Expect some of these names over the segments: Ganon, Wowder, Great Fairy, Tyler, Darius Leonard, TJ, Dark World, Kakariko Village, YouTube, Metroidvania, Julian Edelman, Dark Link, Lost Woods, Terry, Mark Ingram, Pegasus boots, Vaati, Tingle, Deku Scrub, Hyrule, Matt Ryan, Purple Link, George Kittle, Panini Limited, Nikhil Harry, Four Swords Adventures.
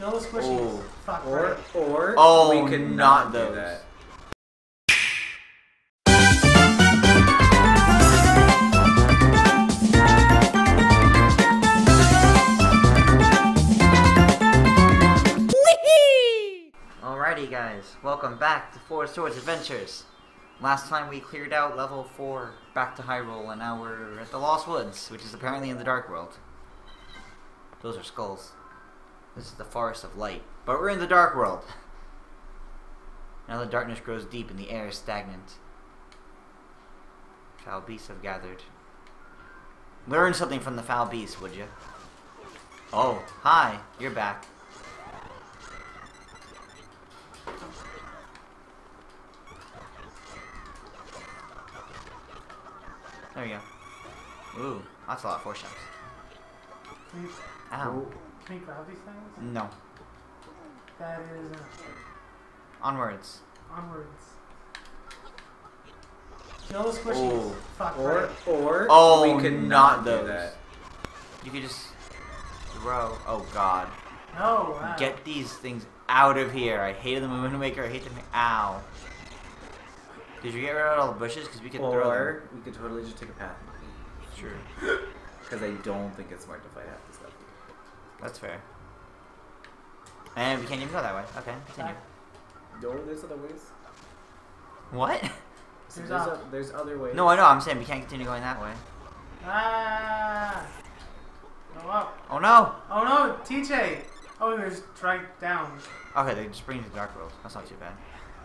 No, those squishies. Oh. Fuck, right? Or oh, we could not do that. Alrighty guys, welcome back to Four Swords Adventures. Last time we cleared out level 4 back to Hyrule, and now we're at the Lost Woods, which is apparently in the Dark World. Those are skulls. This is the forest of light, but we're in the Dark World. Now the darkness grows deep and the air is stagnant. Foul beasts have gathered. Learn something from the foul beasts, would you? Oh, hi, you're back. There you go. Ooh, that's a lot of four shots. Ow. Can you grab these things? No. That is... Onwards. Onwards. No those squishies. Fuck, right? Or... Oh, we could not do that. You could just... throw... Oh, God. No, wow. Get these things out of here. I hated the movement maker. I hate them. Ow. Did you get rid of all the bushes? Because we could throw them. Or we could totally just take a path. Sure. Because I don't think it's smart to fight half this stuff. That's fair. And we can't even go that way. Okay, continue. No, there's other ways. What? There's other ways. No, I know. I'm saying we can't continue going that way. Ah! Go up. Oh no! Oh no, TJ! Oh, they're just right down. Okay, they just bring you to the Dark World. That's not too bad.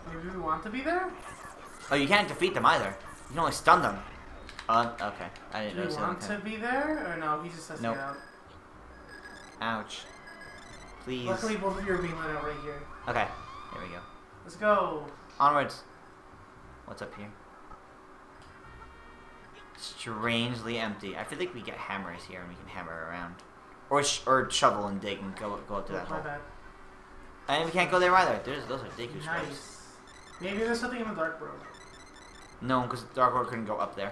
Maybe we want to be there? Oh, you can't defeat them either. You can only stun them. Okay. I didn't know. Do you want to be there? Or no, he just says nope. Get out. Ouch. Please. Luckily, both of you are being let out right here. Okay. Here we go. Let's go. Onwards. What's up here? Strangely empty. I feel like we get hammers here and we can hammer around. Or shovel and dig and go up to that hole. Bad. And we can't go there either. Those are Deku Scrubs. Nice. Maybe there's something in the Dark World. No, because the Dark World couldn't go up there.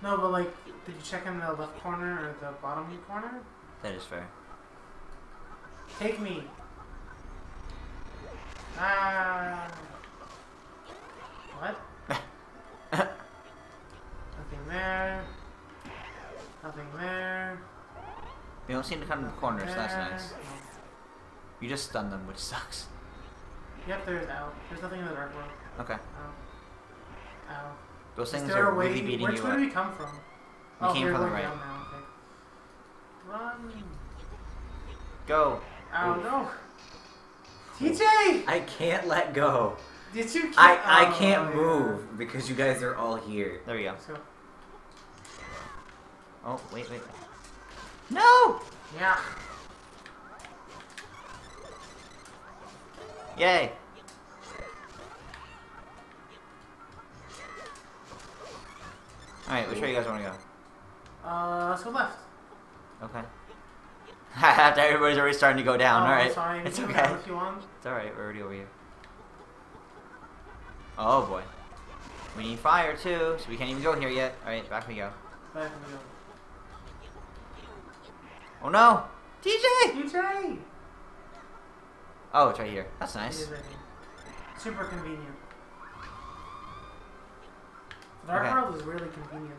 No, but like, did you check in the left corner or the bottom corner? That is fair. Take me. Ah. What? Nothing there. Nothing there. They don't seem to come to the corners, so that's nice. You just stunned them, which sucks. Yep, there's out. There's nothing in the Dark World. Okay. Ow. Ow. Those things are really beating you up. Where did we come from? We came from the right. Now, okay. Run. Go. Ow, no. TJ! I can't let go. Did you? I can't move because you guys are all here. There we go. So. Oh, wait. No! Yeah. Yay! Alright, which way you guys want to go? Let's go left. Okay. After everybody's already starting to go down, alright. Sorry, it's okay. If you want. It's alright, we're already over here. Oh boy. We need fire too, so we can't even go here yet. Alright, back we go. Back we go. Oh no! TJ! TJ! Oh, it's right here. That's nice. Right here. Super convenient. Dark World is really convenient.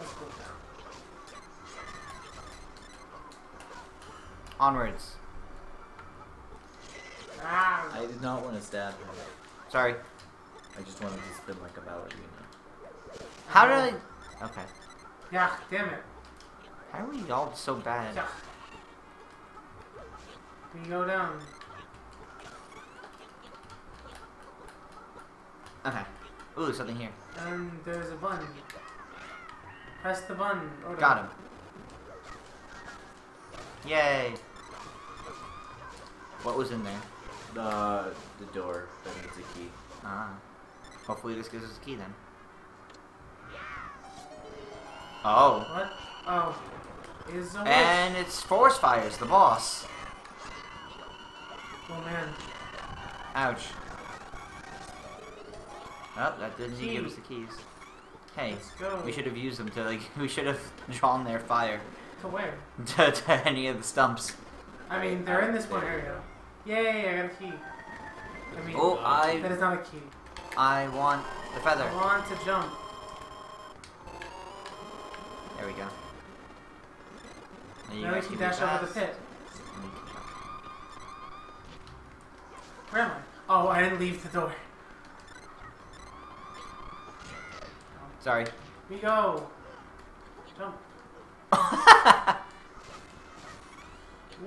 Let's go down. Onwards. Ah. I did not want to stab him. Sorry. I just wanted to spin like a ballerina. How did I... Okay. Yeah, damn it. How are we all so bad? Yeah. Can you go down? Okay. Ooh, there's something here. There's a button. Press the button. Order. Got him. Yay. What was in there? The door that needs a key. Ah. Hopefully this gives us a key then. Oh. What? Oh. Is the and it's Force Fires, the boss. Oh man. Ouch. Oh, that didn't give us the keys. Hey, we should have used them to, like, we should have drawn their fire. To where? To any of the stumps. I mean, they're in this one area. Yay, I got a key. I mean, oh, that is not a key. I want the feather. I want to jump. There we go. Now you can dash over the pit. Where am I? Oh, I didn't leave the door. Sorry. Here we go. Jump.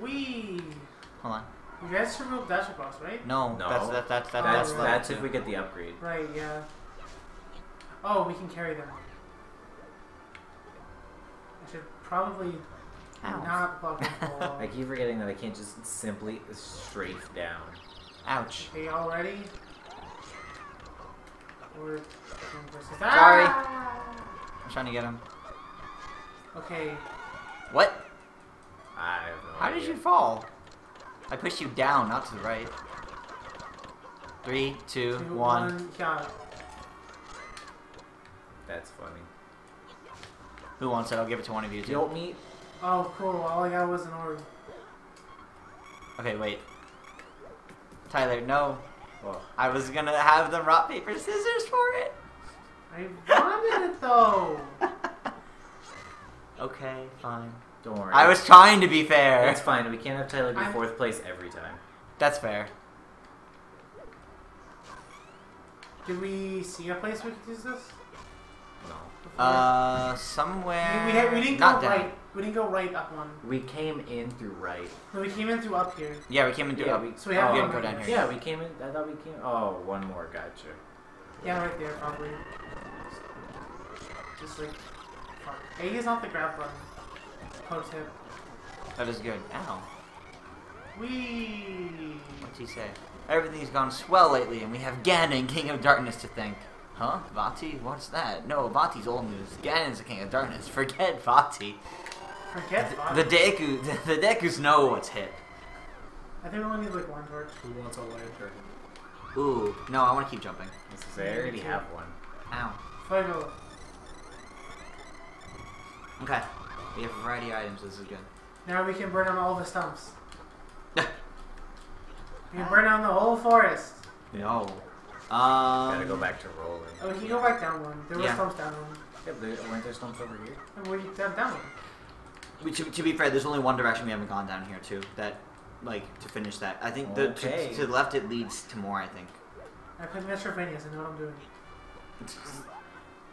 Wee. Hold on. You guys should move dash across, right? No. No. That's if we get the upgrade. Right. Yeah. Oh, we can carry them. I should probably not fucking fall off. I keep forgetting that I can't just simply strafe down. Ouch. Okay, all ready? We're... Sorry. I'm trying to get him. Okay. What? I have no idea. How did you fall? I pushed you down, not to the right. 3, 2, 1. Yeah. That's funny. Who wants it? I'll give it to one of you. Guilt meat? Oh, cool. All I got was an orb. Okay, wait. Tyler, no. Well, I was gonna have the rock, paper, scissors for it. I wanted it though. Okay, fine. Don't worry. I was trying to be fair. It's fine. We can't have Tyler be fourth place every time. That's fair. Did we see a place we could use this? No. Before? Somewhere. We didn't go right. We didn't go right up one. We came in through right. No, we came in through up here. Yeah, we came in through up. So we didn't go down here. Yeah, we came in. I thought we came. Oh, one more. Gotcha. Yeah, right there, probably. Just like. A is not the grab button. Pro tip. That is good. Ow. Wee. What's he say? Everything's gone swell lately, and we have Ganon, King of Darkness, to thank. Huh? Vaati? What's that? No, Vaati's old news. Ganon's the King of Darkness. Forget Vaati. The Dekus know what's hit. I think we only need like one torch. Who wants a lantern? Ooh, no, I want to keep jumping. I already have one. Ow. Fuego. Okay, we have a variety of items. This is good. Now we can burn down all the stumps. We can burn down the whole forest. No. Gotta go back to rolling. Oh, we can go back down one. There were stumps down one. Yeah, but weren't there stumps over here? And we down one. To be fair, there's only one direction we haven't gone down here too. That, like, to finish that. I think to the left it leads to more. I think. I played Metroidvania, so I know what I'm doing.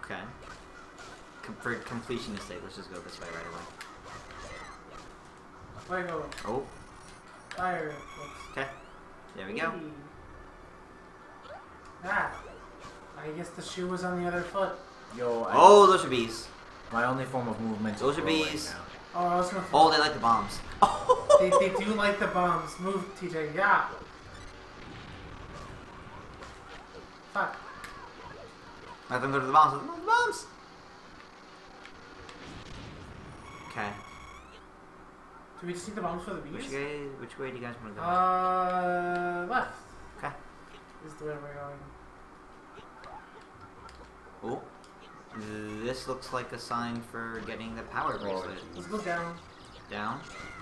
Okay. For completion's sake, let's just go this way right away. Where are you going? Oh. Fire. Okay. There we go. Ah. I guess the shoe was on the other foot. Yo. Oh, those are bees. My only form of movement. Those are bees. Now. Oh, I was gonna they like the bombs. They do like the bombs. Move, TJ. Yeah. Fuck. Let them go to the bombs. Let them go to the bombs. Okay. Do we just need the bombs for the bees? Which way do you guys want to go? Left. Okay. This is the way we're going. Oh. This looks like a sign for getting the power bracelet. Let's go down. Down?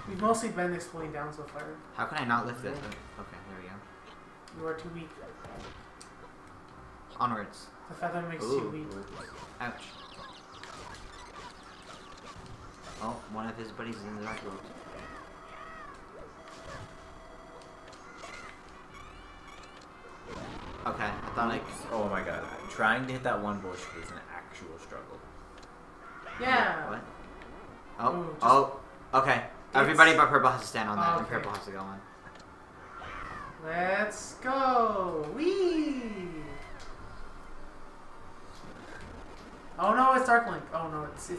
We've mostly been exploring down so far. How can I not lift this? Okay, there we go. You are too weak. Onwards. The feather makes you weak. Ouch. Oh, one of his buddies is in the Dark World. Okay, I thought oh my god. Trying to hit that one bush was an actual struggle. Yeah! What? Oh, ooh, okay. Everybody but Purple has to stand on that, and Purple has to go on. Let's go! Whee! Oh no, it's Dark Link. Oh no, it's you.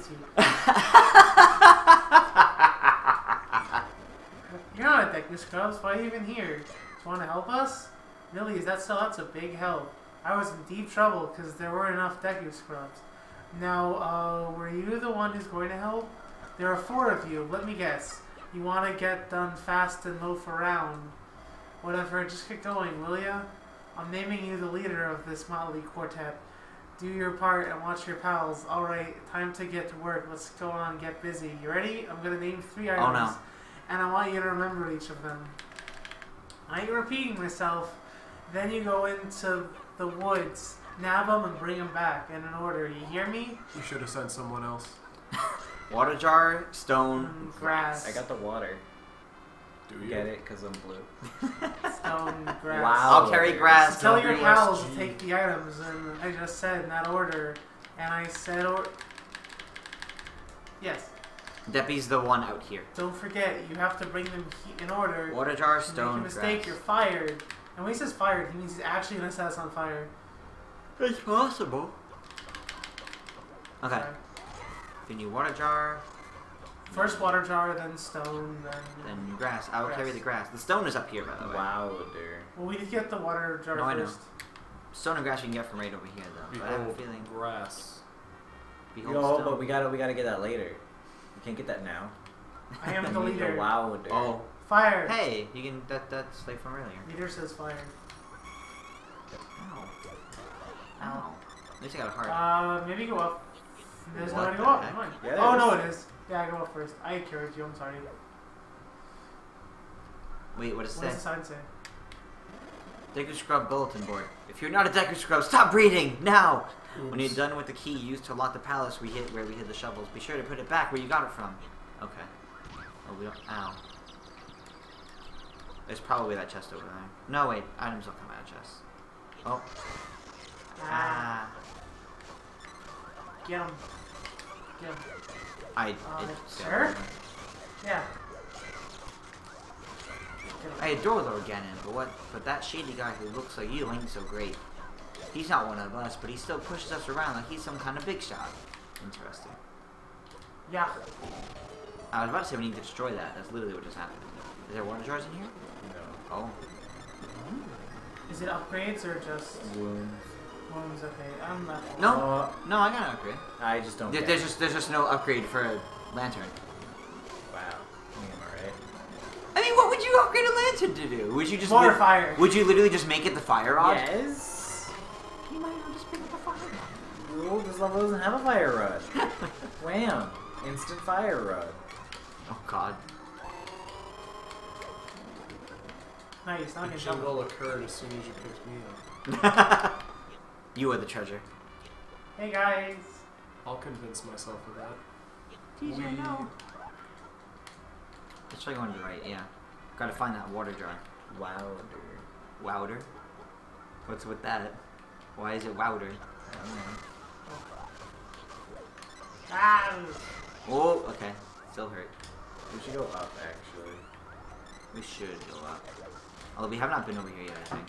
You're not a Deku Scrubs. Why are you even here? Do you want to help us? Really, is that still out to big help? I was in deep trouble because there weren't enough Deku Scrubs. Now, were you the one who's going to help? There are four of you. Let me guess. You want to get done fast and loaf around. Whatever, just get going, will ya? I'm naming you the leader of this motley quartet. Do your part and watch your pals. Alright, time to get to work. Let's go on, get busy. You ready? I'm going to name 3 items. Oh, no. And I want you to remember each of them. I ain't repeating myself. Then you go into the woods, nab them, and bring them back in an order. You hear me? You should have sent someone else. Water jar, stone, grass. I got the water. Do you? Get it? Because I'm blue. Stone, grass. Wow. I'll carry grass. So tell your pals to take the items, and I just said in that order, and I said yes. Deppy's the one out here. Don't forget, you have to bring them in order. Water jar, stone, grass. If you make a mistake, you're fired. And when he says fired, he means he's actually going to set us on fire. It's possible. Okay. Sorry. The new water jar. First water jar, then stone, then grass. I will carry the grass. The stone is up here, by the way. Wow, dude. Well, we did get the water jar first. I know. Stone and grass you can get from right over here, though. Behold, I have a feeling grass. Behold stone. But we gotta get that later. You can't get that now. I am the leader. Wow, dude. Oh, fire! Hey, you can. That's like from earlier. Leader says fire. Ow! Ow! At least I got a heart. Maybe go up. There's no way to go up. Come on. Yeah, oh no, it is. Yeah, I go up first. I encourage you. I'm sorry. Wait, what does it say? What does the sign say? Deku Scrub bulletin board. If you're not a Deku Scrub, stop reading now. Oops. When you're done with the key used to lock the palace, we hid the shovels. Be sure to put it back where you got it from. Okay. Oh, we don't. Ow. There's probably that chest over there. No, wait. Items don't come out of chest. Oh. Ah. Get him. Get him. Sure? Yeah. I adore Lord Ganon, but that shady guy who looks like you ain't so great. He's not one of us, but he still pushes us around like he's some kind of big shot. Interesting. Yeah. I was about to say we need to destroy that. That's literally what just happened. Is there water jars in here? No. Oh. Is it upgrades or just... Wounds. Wounds, okay. I'm not... No. No, I got an upgrade. I just don't there's just no upgrade for a lantern. Wow. I mean, what would you upgrade a lantern to do? Would you just more fire? Would you literally just make it the fire rod? Yes. You might have just picked the fire rod. Ooh, this level doesn't have a fire rod. Wham! Instant fire rod. Oh God. Nice. Not gonna jump. All occurred as soon as you picked me up. You are the treasure. Hey guys. I'll convince myself of that. TJ, no. Let's try going to the right, yeah. Gotta find that water jar. Wowder? What's with that? Why is it wowder? I don't know. Ah! Oh, okay. Still hurt. We should go up, actually. We should go up. Although we have not been over here yet, I think.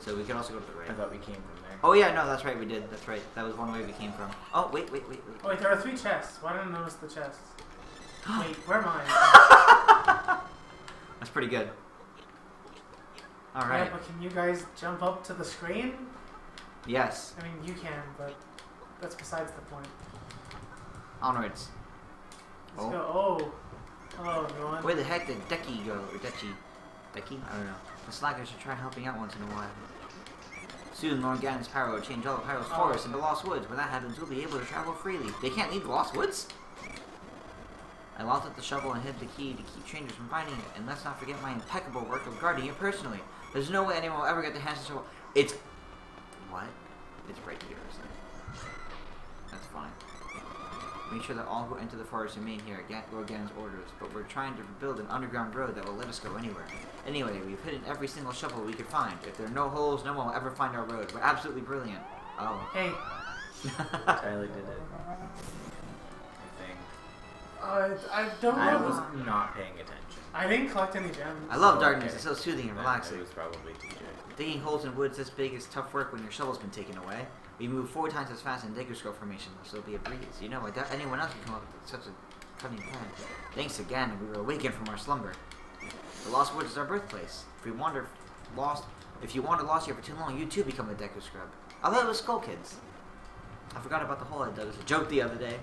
So we can also go to the right. I thought we came from there. Oh yeah, no, that's right, we did. That's right. That was one way we came from. Oh, wait. Oh, wait, there are 3 chests. Why didn't I notice the chests? Wait, where am I? That's pretty good. Alright. Yeah, but can you guys jump up to the screen? Yes. I mean, you can, but that's besides the point. Onwards. Let's go. Oh. Oh, no one. Where the heck did Decky go? Or Decky? Decky? I don't know. The slackers should try helping out once in a while. Soon, Lord Ganon's power will change all of Hyrule's forests into Lost Woods. When that happens, we'll be able to travel freely. They can't leave Lost Woods? I locked up the shovel and hid the key to keep strangers from finding it, and let's not forget my impeccable work of guarding it personally. There's no way anyone will ever get their hands on the shovel. It's... What? It's right here, isn't it? That's fine. Make sure that all who enter the forest remain here at Lord Ganon's orders, but we're trying to build an underground road that will let us go anywhere. Anyway, we've hidden every single shovel we could find. If there are no holes, no one will ever find our road. We're absolutely brilliant. Oh. Hey. Tyler did it. I don't know. I was not paying attention. I didn't collect any gems. I love darkness. It's so soothing and relaxing. It was probably TJ. Digging holes in woods this big is tough work when your shovel's been taken away. We move 4 times as fast in Deku Scrub formation, so it'll be a breeze. You know, I doubt anyone else can come up with such a cunning plan. Thanks again, we were awakened from our slumber. The Lost Woods is our birthplace. If you wander lost here for too long, you too become a Deku Scrub. I thought it was Skull Kids. I forgot about the hole I dug as a joke the other day.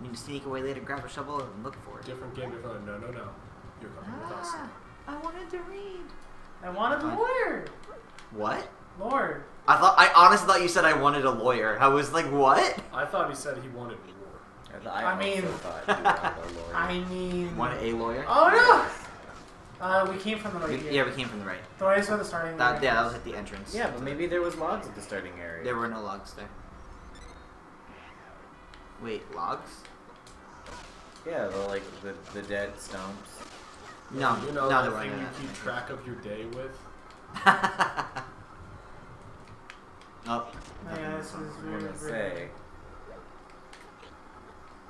You need to sneak away later, grab a shovel, and look for it. Different game of phone. No. You're coming with us. I wanted to read. I wanted the word. What? Lord. I honestly thought you said I wanted a lawyer. I was like, what? I thought he said he wanted war. I mean, want a lawyer? Oh no! We came from the right. Yeah, we came from the right. So I just went to the starting area. Yeah, that was at the entrance. Yeah, but maybe there was logs at the starting area. There were no logs there. Wait, logs? Yeah, the dead stumps. No, you know that thing you keep track of your day with. Oh, yeah, this is really.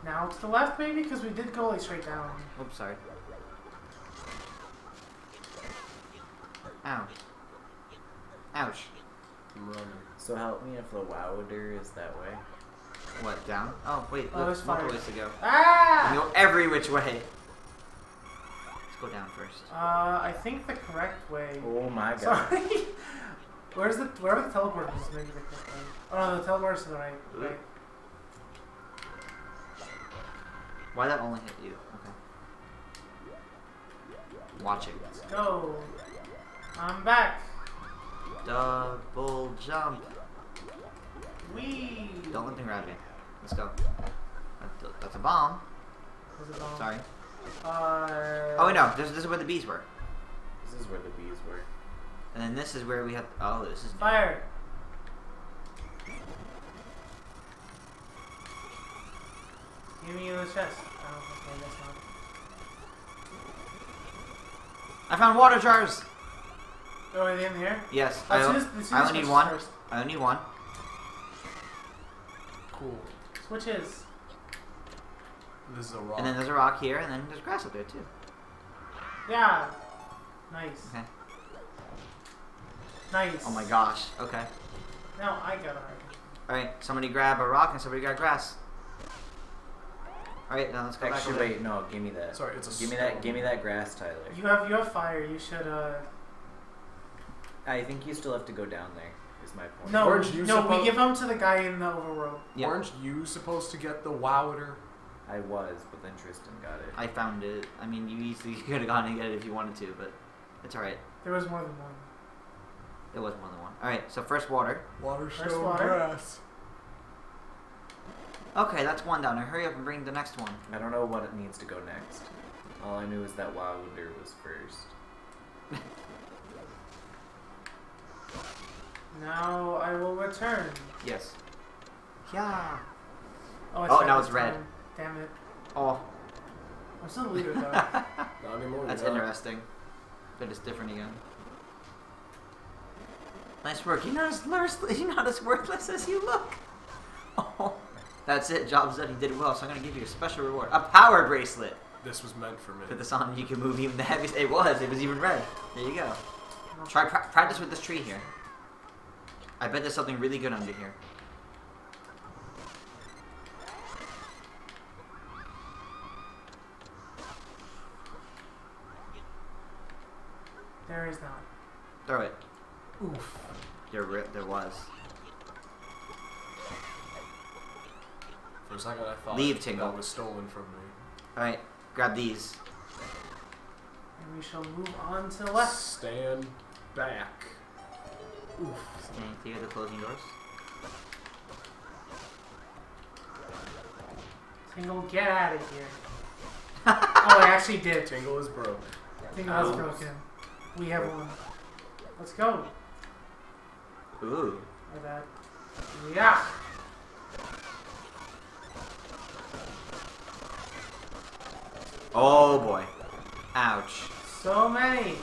Now to the left, maybe, because we did go like straight down. Oops, sorry. Ow. Ouch. I'm running. So help me if the Wowder is that way. What, down? Oh, wait, oh, look, multiple ways to go. Ah! You go every which way. Let's go down first. I think the correct way. Oh my god. Sorry. Where are the teleporters? Maybe the correct way. Oh no, the teleporters to the right. Right. Why that only hit you? Okay. Watch it. Let's go. I'm back. Double jump. Wee. Don't let me grab me. Let's go. That's a bomb. That's a bomb. Sorry. Oh wait, no. This is where the bees were. This is where the bees were. And then this is where we have. Oh, this is fire. Give me the chest. Oh, okay, that's not. I found water jars. Oh, are they in here? Yes. I only need one. First. I only need one. Cool. Switches. This is a rock. And then there's a rock here, and then there's grass up there, too. Yeah. Nice. Okay. Nice. Oh my gosh. Okay. Now I got a rock. Alright, somebody grab a rock and somebody grab grass. Alright, now let's go back. Actually, wait, no, give me that. Sorry, it's a stone. Give me that grass, Tyler. You have fire, you should, I think you still have to go down there. Is my point. No, Orange, no, we give them to the guy in the overworld. Yeah. Orange, you supposed to get the Wowder? I was, but then Tristan got it. I found it. I mean, you easily could have gone and get it if you wanted to, but it's alright. There was more than one. There was more than one. Alright, so first water. Water, stone, grass. Okay, that's one down. Now hurry up and bring the next one. I don't know what it means to go next. All I knew is that Wowder was first. Now I will return. Yes. Yeah. Oh, now it's red. Damn it. Oh. I'm still the leader, though. Not anymore. That's interesting. But it's different again. Nice work. You're not as worthless as you look. Oh. That's it. Job said he did well, so I'm going to give you a special reward. A power bracelet. This was meant for me. Put this on, you can move even the heaviest. It was even red. There you go. Try practice with this tree here. I bet there's something really good under here. There is not. Throw it. Oof. There was. For a second I thought that was stolen from me. Alright, grab these. And we shall move on to the left. Stand back. Oof. Standing clear of the closing doors. Tingle, get out of here. Oh, I actually did. Tingle is broke. Tingle is broken. We have one. Let's go. Ooh. Like that. Yeah. Oh boy. Ouch. So many.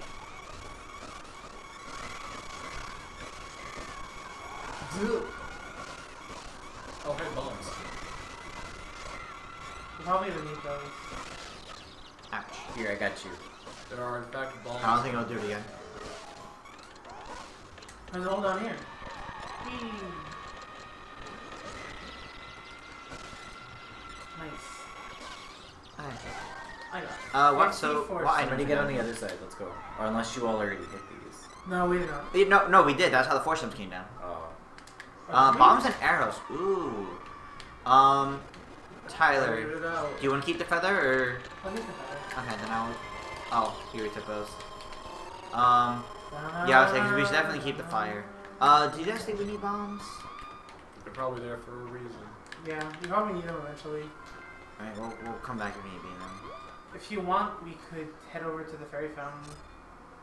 Oh, hey, bombs. You probably don't need those. Ouch. Here, I got you. There are, in fact, bombs. I don't think I'll do it again. There's all down here. Whee. Nice. I got it. What? So, why did you get on the other side? Let's go. Or unless you already hit these. No, we did not. No, we did. That's how the forceps came down. Oh. Bombs and arrows. Ooh. Tyler, do you want to keep the feather or? I'll keep the feather. Okay, then I'll. Oh, here we took those. Yeah, I was saying we should definitely keep the fire. Do you guys think we need bombs? They're probably there for a reason. Yeah, we probably need them eventually. Alright, we'll come back if we need them. If you want, we could head over to the fairy fountain.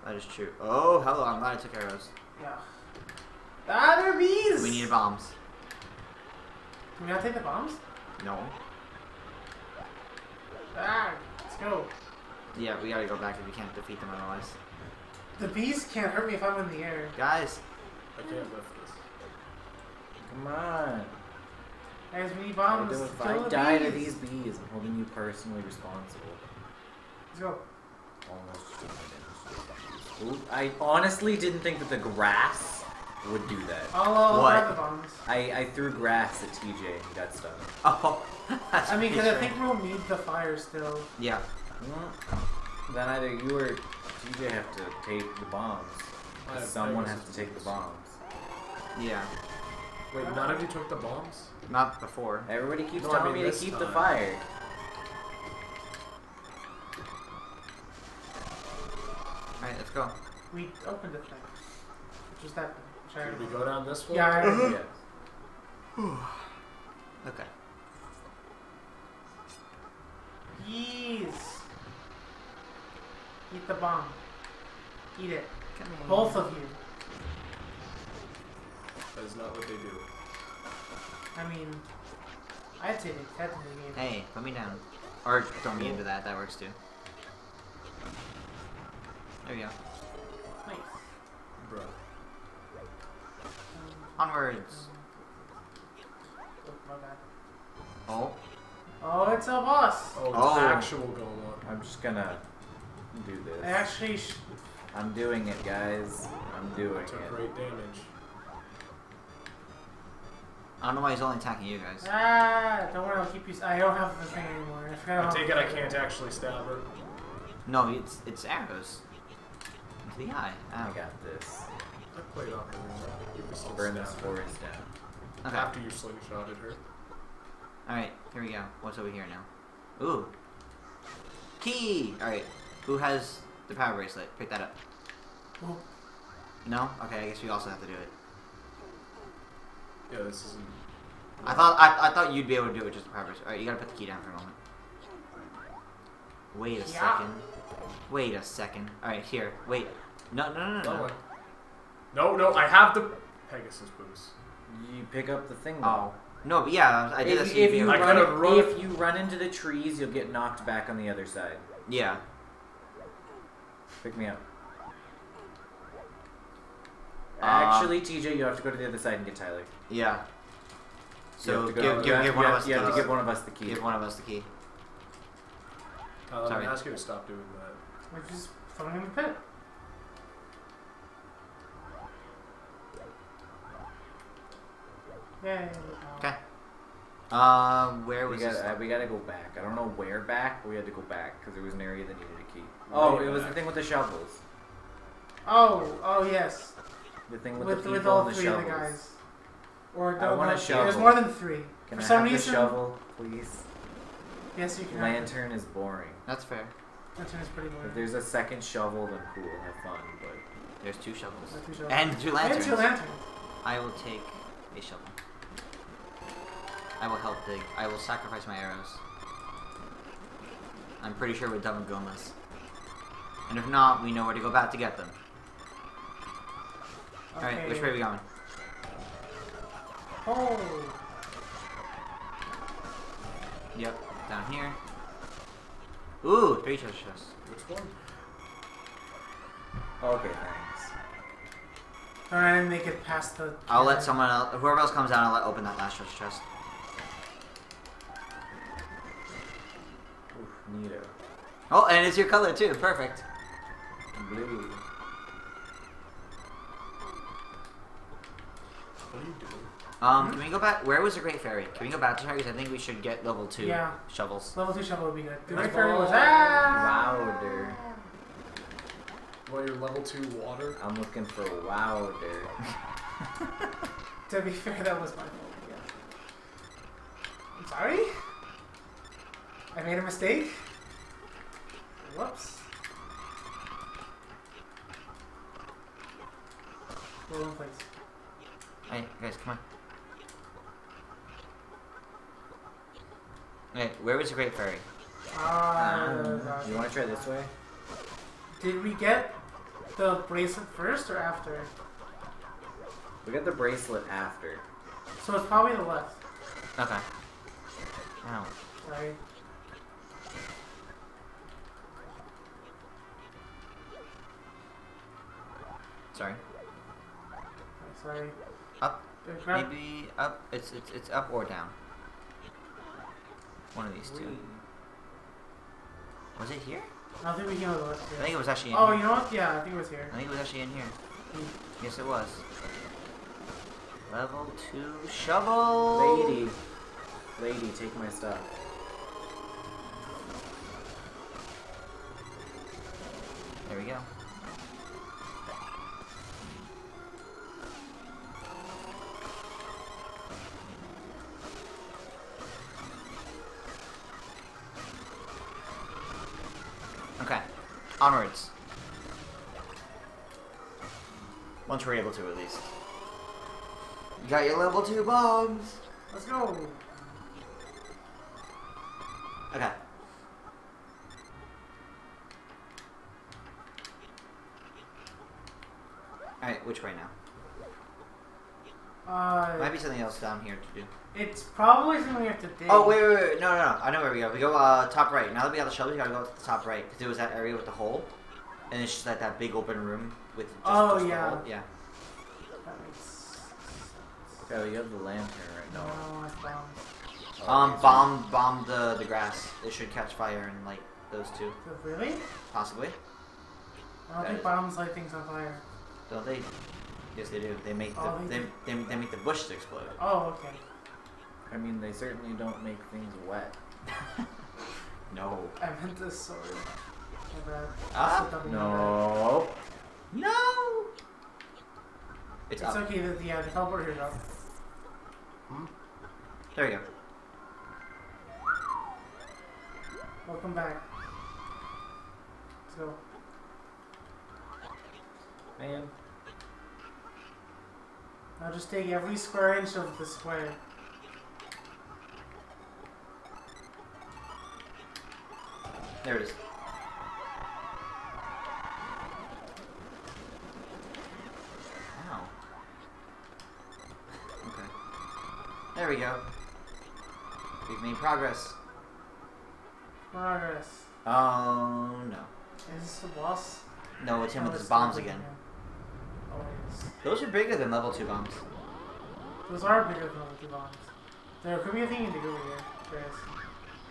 That is true. Oh, hello, I'm glad I took arrows. Yeah. Ah, they're bees! We need bombs. Can we not take the bombs? No. Ah, let's go. Yeah, we gotta go back if we can't defeat them otherwise. The bees can't hurt me if I'm in the air. Guys! I can't lift this. Come on. Guys, we need bombs. If I die to these bees, I'm holding you personally responsible. Let's go. I honestly didn't think that the grass would do that. Oh, what? I threw grass at TJ and he got stunned. Oh. I mean, because I think we'll need the fire still. Yeah. Mm-hmm. Then either you or TJ have to take the bombs. Someone has to take the bombs. Yeah. Wait, none of you took the bombs? Not before. Everybody keeps telling me to keep the fire. Alright, let's go. We opened the thing. Which is that. Should we go down this way? Yeah, I already did. Okay. Yes. Eat the bomb. Eat it. Both of you. That is not what they do. I mean, I did it. That's the game. Hey, put me down. Or throw me into that. That works too. There we go. Nice. Bro. Onwards. Oh, my bad. Oh. Oh, it's a boss. Oh, it's an actual goal. I'm just gonna do this. I actually. I'm doing it, guys. I'm doing it. Took great damage. I don't know why he's only attacking you guys. Ah, don't worry, I'll keep you. I don't have the thing anymore. I take it I can't actually stab her. No, it's arrows. Into the eye. I got this. I played off the room. Burn this forest down. Okay. After you slingshotted her. Alright, here we go. What's over here now? Ooh. Key! Alright, who has the power bracelet? Pick that up. Ooh. No? Okay, I guess we also have to do it. Yeah, this isn't... I thought you'd be able to do it just the power bracelet. Alright, you gotta put the key down for a moment. Wait a second. Wait a second. Alright, here. Wait. No. No, I have the Pegasus boots. You pick up the thing, though. Oh. No, but yeah, I did this. If you run into the trees, you'll get knocked back on the other side. Yeah. Pick me up. Actually, TJ, you have to go to the other side and get Tyler. Yeah. So give one of us. You have to give one of us the key. Give one of us the key. I'm gonna ask you to stop doing that. We're just throwing him in the pit. Yeah. Okay. Where was this? We gotta go back. I don't know where back, but we had to go back because there was an area that needed a key. Oh, it was the thing with the shovels. Oh yes. The thing with the people and the shovels. With all three of the guys. Or I want a shovel. There's more than three. Can I have the shovel, please? Yes, you can. Lantern is boring. That's fair. Lantern is pretty boring. If there's a second shovel, then cool, have fun. But there's two shovels. There's two shovels. And two lanterns. And two lanterns. I will take a shovel. I will help dig. I will sacrifice my arrows. I'm pretty sure we're done with Gomez. And if not, we know where to go back to get them. Okay. Alright, which way are we going? Oh! Yep, down here. Ooh, three treasure chests. Which one? Okay, thanks. Alright, and make it past the... I'll let someone else... Whoever else comes down, I'll let open that last treasure chest. Neato. Oh, and it's your color too. Perfect. Blue. What are you doing? Can we go back? Where was the Great Fairy? Can we go back to her? Because I think we should get level 2 shovels. Level 2 shovel would be good. The Great Fairy was louder. Well, your level 2 water? I'm looking for louder. To be fair, that was my fault. Yeah. I'm sorry? I made a mistake? Whoops. Roll in place. Hey, guys, come on. Hey, where was the Great Fairy? You want to try this way? Did we get the bracelet first or after? We got the bracelet after. So it's probably the left. Okay. Ow. Sorry. Sorry. Sorry. Up. Maybe up. It's up or down. One of these two. Was it here? I don't think we can go to the left here. I think it was actually in here. Oh, you know what? Yeah, I think it was here. I think it was actually in here. Yes, it was. Level 2 shovel! Lady. Lady, take my stuff. There we go. Okay. Onwards. Once we're able to, at least. You got your level 2 bombs! Let's go! Okay. Alright, which way now? Might be something else down here to do. It's probably something we have to dig. Oh, wait. No. I know where we go. We go top right. Now that we got the shovel, we gotta go to the top right. Because it was that area with the hole. And it's just like that big open room with just, yeah. The hole. Yeah. That makes sense. Oh, you have the lantern right now. No, I found it. Bomb the grass. It should catch fire and light those two. Really? Possibly. I don't think bombs light things on fire. Don't they? Yes, they do. They make they make the bushes explode. Oh, okay. I mean, they certainly don't make things wet. No. I meant this sword. No. No. It's okay that the teleporter's up. Hmm? There we go. Welcome back. Let's go. Man. I'll just take every square inch of the square. There it is. There we go. We've made progress. Progress. Oh no. Is this the boss? No, it's him with his bombs again. Always. Those are bigger than level 2 bombs. Those are bigger than level 2 bombs. There could be a thing you can do here,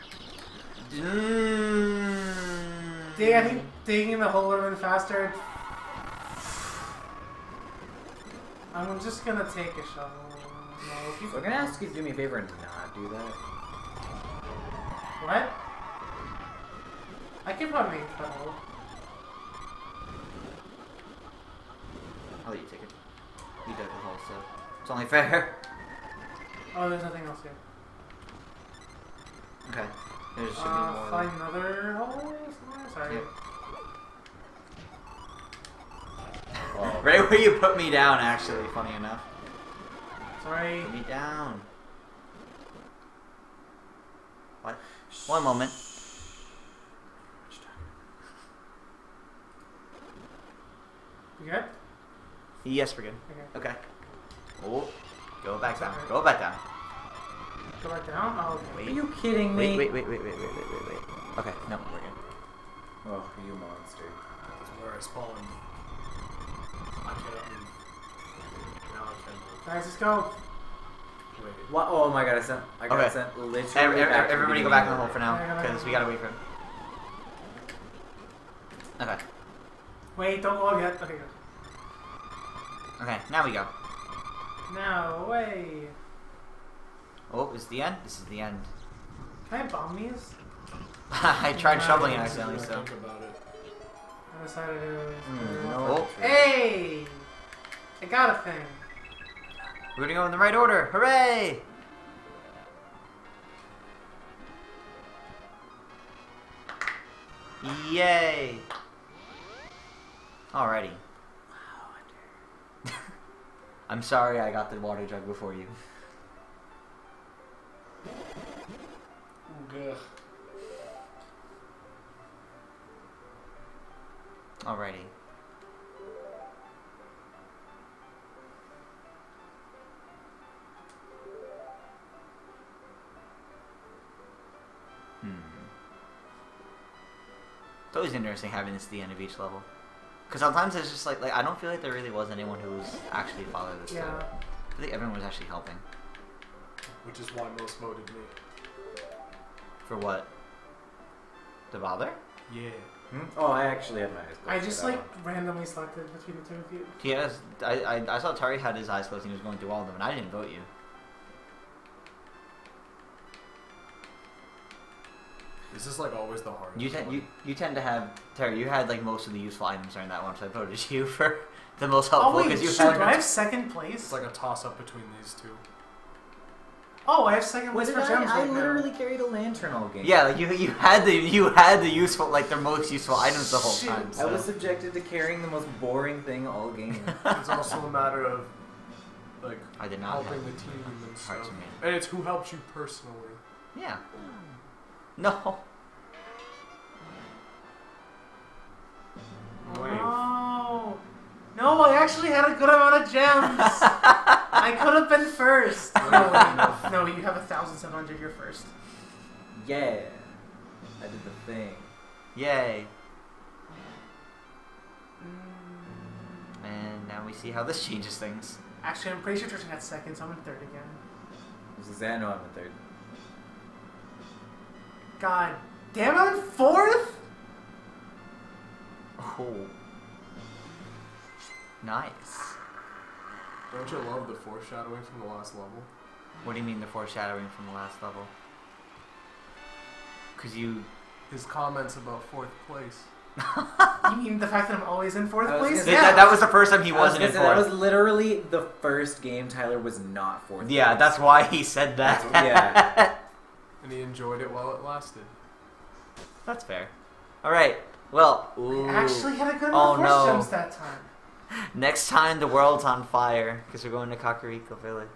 Chris. I think digging the hole would have been faster. I'm just gonna take a shovel. We're gonna ask you to do me a favor and not do that. What? I can probably make that hole. I'll let you take it. You dug the hole, so it's only fair. Oh, there's nothing else here. Okay. There should be more. Find another hole somewhere? Sorry. Yep. Oh. Right where you put me down, actually, funny enough. Sorry. Put me down. What? One moment. You good? Yes, we're good. Okay. Oh, go back down. Go back down. Go back down? Oh, okay. Wait. Are you kidding me? Wait. Okay, no, we're good. Oh, you monster. That's where I spawned. I can't. Guys, let's go. Wait. What? Oh my god, I got sent literally. Everybody go back in the hole for now, because we gotta wait for him. Okay. Wait, don't log yet. Okay, good. Okay, now we go. No way. Oh, is the end? This is the end. Can I bomb these? I tried shoveling it accidentally, so. I decided it was. Oh. Hey! I got a thing. We're gonna go in the right order. Hooray! Yay! Alrighty. Wow, I I'm sorry I got the water jug before you. Ugh. Alrighty. It's always interesting having this at the end of each level. Because sometimes it's just like, I don't feel like there really was anyone who was actually bothered this time. Yeah. I think everyone was actually helping. Which is why most voted me. For what? The bother? Yeah. Hmm? Oh, I actually had my eyes closed. I just like randomly selected between the two of you. Yes, I saw Terry had his eyes closed and he was going through all of them, and I didn't vote you. This is like always the hardest. You tend to have Terry. You had like most of the useful items during that one, so I voted you for the most helpful because you had. Do I have second place? It's like a toss up between these two. Oh, I have second place for gems. I literally carried a lantern all game. Yeah, like you had the useful, like the most useful items the whole time. So. I was subjected to carrying the most boring thing all game. It's also a matter of like I did not helping the team and stuff. And it's who helps you personally. Yeah. No. No. No, I actually had a good amount of gems. I could have been first. No, you have 1,700. You're first. Yeah. I did the thing. Yay. And now we see how this changes things. Actually, I'm pretty sure Tristan had second, so I'm in third again. No, I'm in third. God damn it, I'm fourth? Oh. Nice. Don't you love the foreshadowing from the last level? What do you mean the foreshadowing from the last level? Because you... His comments about fourth place. You mean the fact that I'm always in fourth place? Yeah. That was the first time he wasn't in fourth. That was literally the first game Tyler was not fourth. Yeah, place. That's why he said that. Yeah. And he enjoyed it while it lasted. That's fair. Alright, well... Ooh. I actually had a good amount of force gems that time. Next time, the world's on fire, because we're going to Kakariko Village.